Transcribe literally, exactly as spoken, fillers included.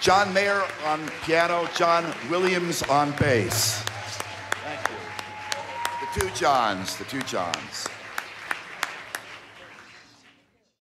John Mayer on piano, John Williams on bass. Thank you. The two Johns, the two Johns.